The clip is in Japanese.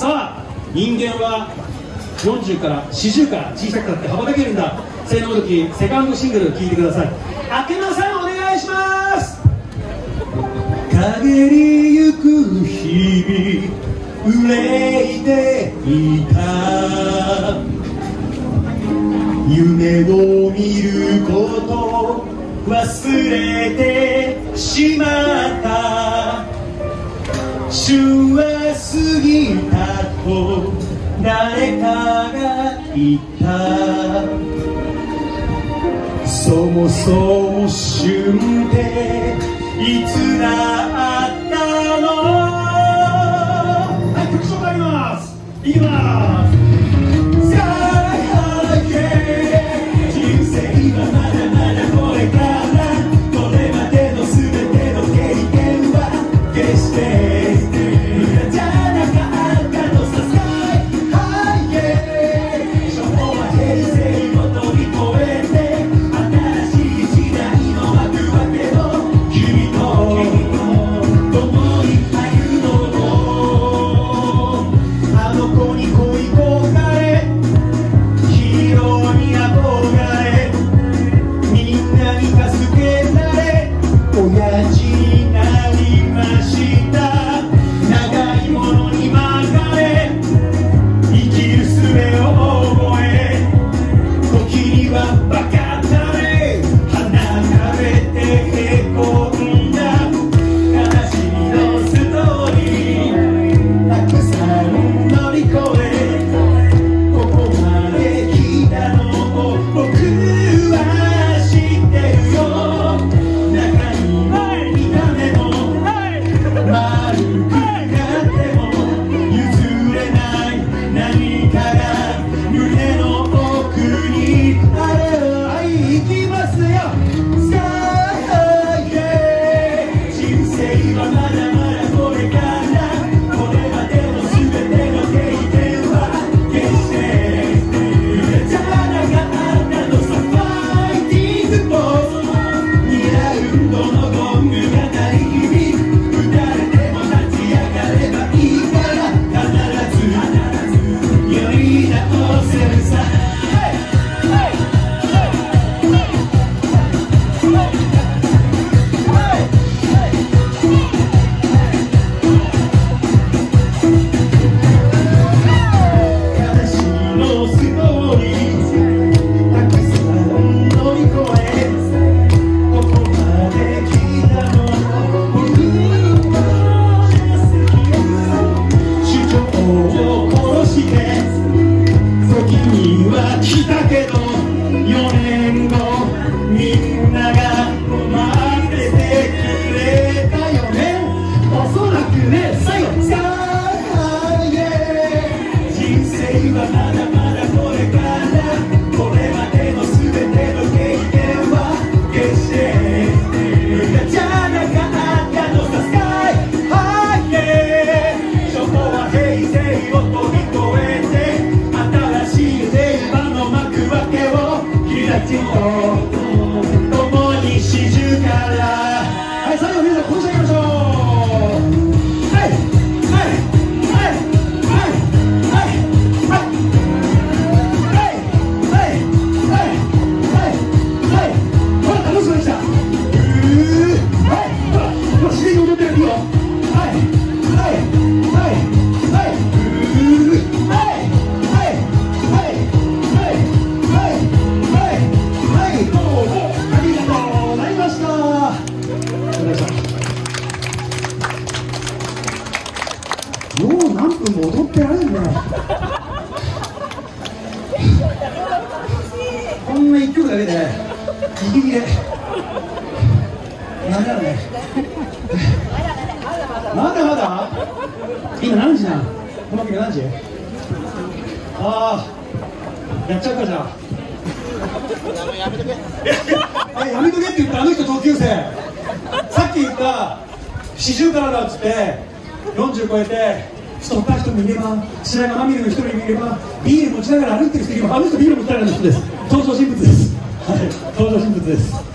さあ人間は40から40から小さくなって羽ばたけるんだ。性能時セカンドシングル聴いてください。あけまさんお願いします。陰りゆく日々憂いていた夢を見ること忘れてしまった旬は過ぎたと誰かが言った。そもそも旬っていつだったの。はい、曲紹介あります。いきます。ビール持ちながら歩いてる人、あの人ビール持ちながらの人です。登場人物です。はい、登場人物です。